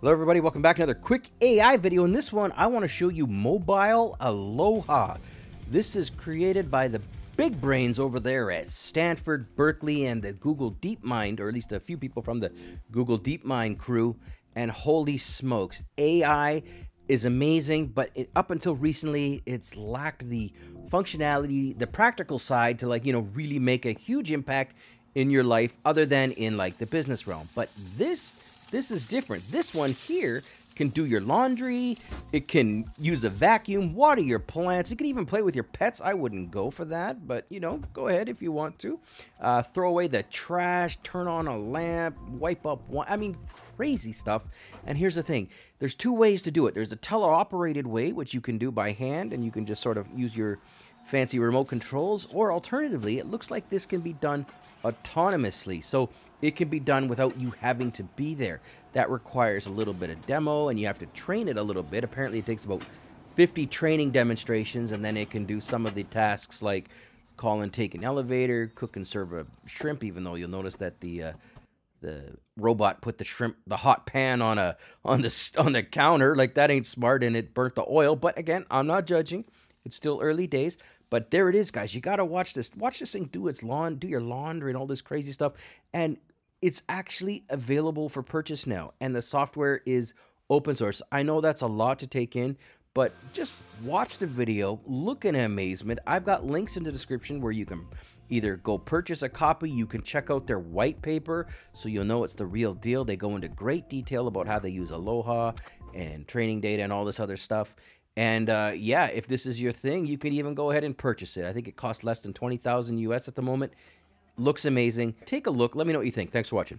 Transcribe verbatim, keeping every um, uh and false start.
Hello everybody, welcome back to another quick A I video. In this one, I want to show you Mobile Aloha. This is created by the big brains over there at Stanford, Berkeley, and the Google DeepMind, or at least a few people from the Google DeepMind crew. And holy smokes, A I is amazing, but it, up until recently, it's lacked the functionality, the practical side to like, you know, really make a huge impact in your life other than in like the business realm. But this This is different. This one here can do your laundry, it can use a vacuum, water your plants, it can even play with your pets. I wouldn't go for that, but you know, go ahead if you want to. Uh, throw away the trash, turn on a lamp, wipe up one, I mean, crazy stuff. And here's the thing, there's two ways to do it. There's a teleoperated way, which you can do by hand, and you can just sort of use your fancy remote controls, or alternatively, it looks like this can be done autonomously. So it can be done without you having to be there. That requires a little bit of demo and you have to train it a little bit. Apparently it takes about fifty training demonstrations and then it can do some of the tasks like call and take an elevator, cook and serve a shrimp, even though you'll notice that the uh, the robot put the shrimp, the hot pan on a on the on the counter. Like that ain't smart and it burnt the oil. But again, I'm not judging. It's still early days. But there it is, guys. You got to watch this. Watch this thing do its lawn, do your laundry and all this crazy stuff. And it's actually available for purchase now. And the software is open source. I know that's a lot to take in, but just watch the video, look in amazement. I've got links in the description where you can either go purchase a copy, you can check out their white paper so you'll know it's the real deal. They go into great detail about how they use Aloha and training data and all this other stuff. And uh, yeah, if this is your thing, you can even go ahead and purchase it. I think it costs less than twenty thousand U S at the moment. Looks amazing. Take a look. Let me know what you think. Thanks for watching.